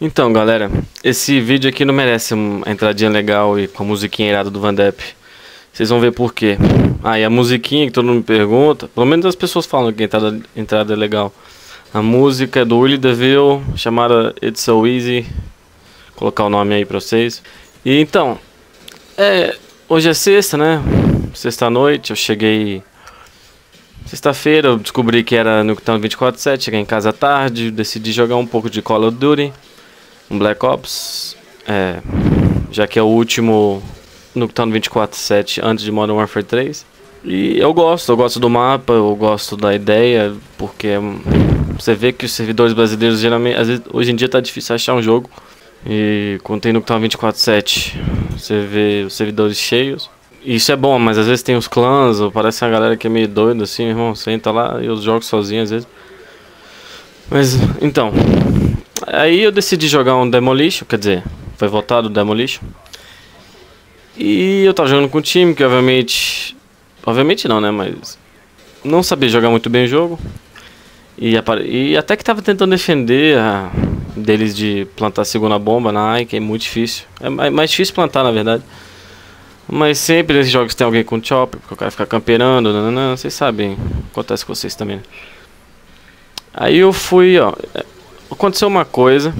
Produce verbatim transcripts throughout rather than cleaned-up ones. Então, galera, esse vídeo aqui não merece uma entradinha legal e com a musiquinha irada do Van Depp. Vocês vão ver por quê. Ah, e a musiquinha que todo mundo me pergunta, pelo menos as pessoas falam que a entrada, a entrada é legal. A música é do Willie Deville, chamada It's So Easy. Vou colocar o nome aí pra vocês. E então, é, hoje é sexta, né? Sexta-noite, eu cheguei... Sexta-feira eu descobri que era Nuketown vinte e quatro sete, cheguei em casa à tarde, decidi jogar um pouco de Call of Duty Black Ops, é, já que é o último Nuketown vinte e quatro sete antes de Modern Warfare três. E eu gosto, eu gosto do mapa, eu gosto da ideia, porque você vê que os servidores brasileiros geralmente, às vezes, hoje em dia tá difícil achar um jogo. E quando tem Nuketown vinte e quatro sete, você vê os servidores cheios. E isso é bom, mas às vezes tem os clãs, ou parece uma galera que é meio doida assim, meu irmão, você entra lá e eu jogo sozinho às vezes. Mas, então... Aí eu decidi jogar um Demolition, quer dizer, foi votado o Demolition. E eu tava jogando com um time que obviamente... Obviamente não, né, mas... Não sabia jogar muito bem o jogo. E, apare... e até que tava tentando defender a... deles de plantar a segunda bomba na A I, que é muito difícil. É mais difícil plantar, na verdade. Mas sempre nesses jogos tem alguém com chopper, porque o cara fica camperando, nananã, vocês sabem. Acontece com vocês também, né? Aí eu fui, ó... Aconteceu uma coisa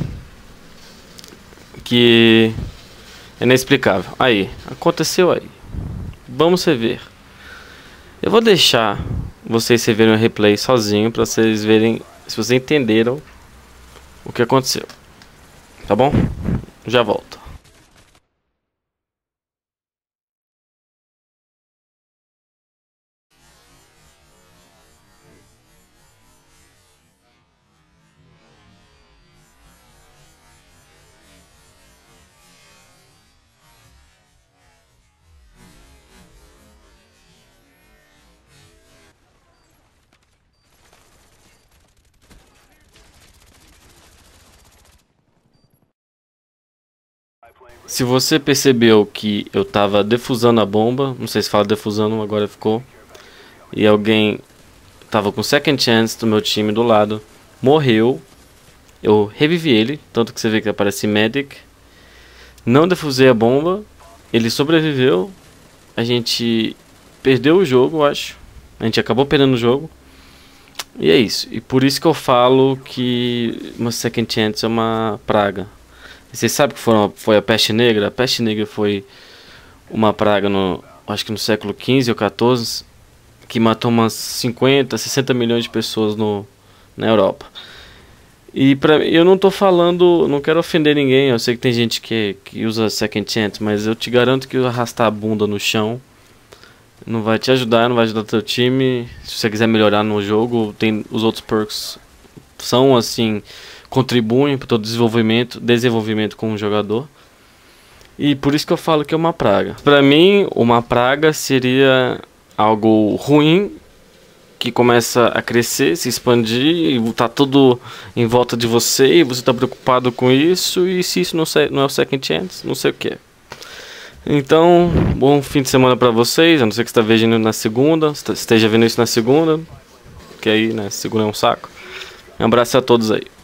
que é inexplicável. Aí, aconteceu aí. Vamos rever. Eu vou deixar vocês reverem o replay sozinho pra vocês verem se vocês entenderam o que aconteceu. Tá bom? Já volto. Se você percebeu que eu tava defusando a bomba, não sei se fala defusando, agora ficou, e alguém tava com second chance do meu time do lado, morreu, eu revivi ele, tanto que você vê que aparece medic, não defusei a bomba, ele sobreviveu, a gente perdeu o jogo, eu acho, a gente acabou perdendo o jogo, e é isso, e por isso que eu falo que uma second chance é uma praga. Vocês sabem que foram, foi a peste negra? A peste negra foi uma praga, no, acho que no século quinze ou quatorze, que matou umas cinquenta, sessenta milhões de pessoas no, na Europa. E pra, eu não tô falando, não quero ofender ninguém, eu sei que tem gente que, que usa second chance, mas eu te garanto que arrastar a bunda no chão não vai te ajudar, não vai ajudar teu time. Se você quiser melhorar no jogo, tem os outros perks, são assim... contribuem para todo desenvolvimento, desenvolvimento com o jogador. E por isso que eu falo que é uma praga. Para mim, uma praga seria algo ruim que começa a crescer, se expandir e tá tudo em volta de você e você tá preocupado com isso, e se isso não, não é o second chance, não sei o que. Então, bom fim de semana para vocês, a não ser que você tá vendo na segunda, esteja vendo isso na segunda, que aí, né, segura é um saco. Um abraço a todos aí.